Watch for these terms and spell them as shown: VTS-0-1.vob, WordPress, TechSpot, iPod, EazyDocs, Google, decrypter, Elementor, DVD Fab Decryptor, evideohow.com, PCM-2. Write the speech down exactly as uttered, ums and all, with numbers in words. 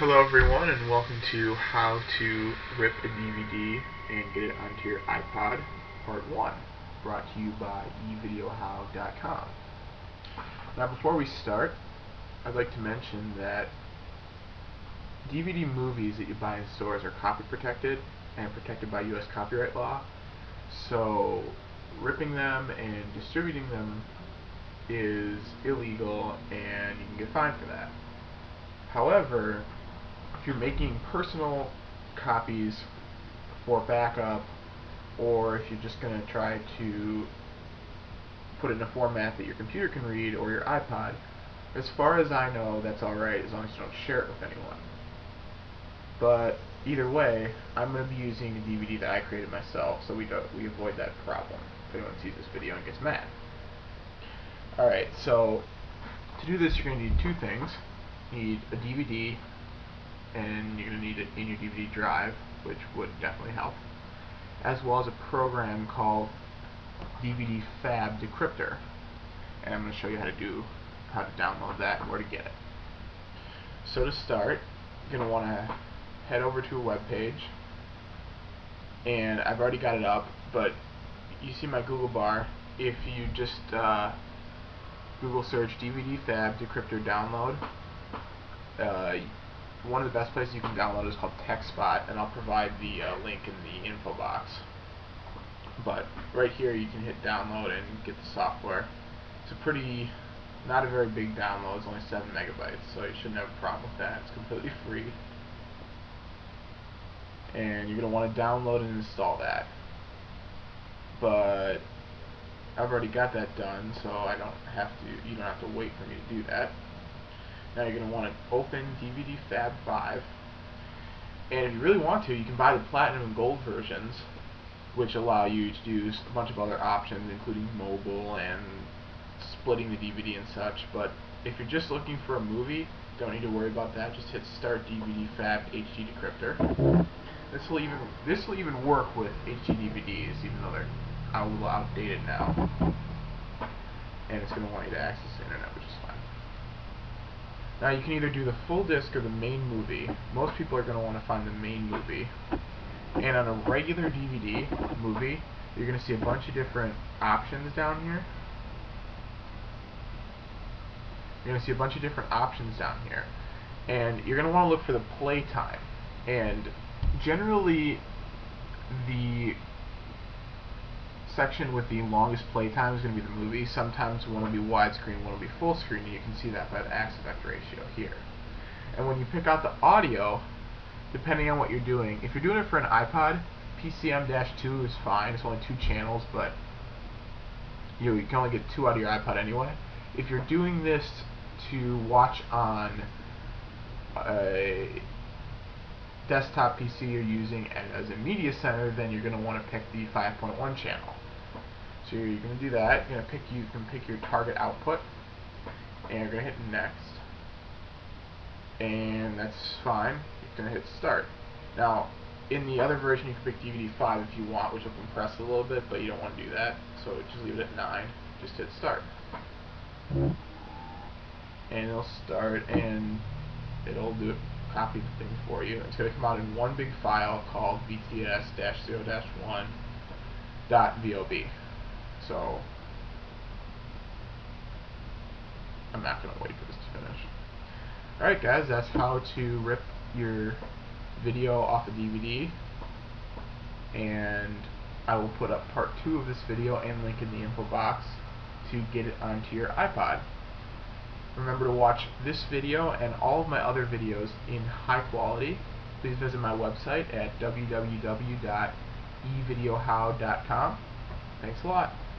Hello everyone, and welcome to how to rip a D V D and get it onto your iPod, part one, brought to you by e video how dot com. Now before we start, I'd like to mention that D V D movies that you buy in stores are copy protected and protected by U S copyright law, so ripping them and distributing them is illegal and you can get fined for that. However, if you're making personal copies for backup, or if you're just going to try to put it in a format that your computer can read or your iPod, as far as I know, that's alright as long as you don't share it with anyone. But either way, I'm going to be using a D V D that I created myself, so we don't, we avoid that problem if anyone sees this video and gets mad. Alright, so to do this, you're going to need two things. Need a D V D, and you're going to need it in your D V D drive, which would definitely help, as well as a program called D V D Fab Decryptor, and I'm going to show you how to do how to download that and where to get it. So to start, you're going to want to head over to a web page, and I've already got it up, but you see my Google bar. If you just uh, Google search D V D Fab Decryptor download. Uh, one of the best places you can download is called TechSpot, and I'll provide the uh, link in the info box. But right here you can hit download and get the software. It's a pretty, not a very big download, it's only seven megabytes, so you shouldn't have a problem with that. It's completely free. And you're going to want to download and install that. But I've already got that done, so I don't have to, you don't have to wait for me to do that. Now you're going to want to open D V D Fab five, and if you really want to, you can buy the Platinum and Gold versions, which allow you to do a bunch of other options, including mobile and splitting the D V D and such, but if you're just looking for a movie, don't need to worry about that. Just hit Start D V D Fab H D Decryptor. This will even, this will even work with H D D V Ds, even though they're a little outdated now, and it's going to want you to access the internet, which is fine. Now you can either do the full disc or the main movie. Most people are going to want to find the main movie. And on a regular D V D movie, you're going to see a bunch of different options down here. You're going to see a bunch of different options down here. And you're going to want to look for the playtime. And generally, the section with the longest playtime is going to be the movie. Sometimes one will be widescreen, one will be full screen, and you can see that by the aspect ratio here. And when you pick out the audio, depending on what you're doing, if you're doing it for an iPod, P C M two is fine. It's only two channels, but you, know, you can only get two out of your iPod anyway. If you're doing this to watch on a desktop P C you're using as a media center, then you're going to want to pick the five point one channel. So you're going to do that. You're going to pick, you can pick your target output, and you're going to hit next, and that's fine. You're going to hit start. Now, in the other version, you can pick D V D five if you want, which will compress it a little bit, but you don't want to do that, so just leave it at nine. Just hit start, and it'll start, and it'll do it. Copy the thing for you. It's going to come out in one big file called V T S zero one dot vob. So I'm not going to wait for this to finish. Alright guys, that's how to rip your video off a D V D, and I will put up part two of this video and link in the info box to get it onto your iPod. Remember to watch this video and all of my other videos in high quality. Please visit my website at w w w dot e video how dot com. Thanks a lot.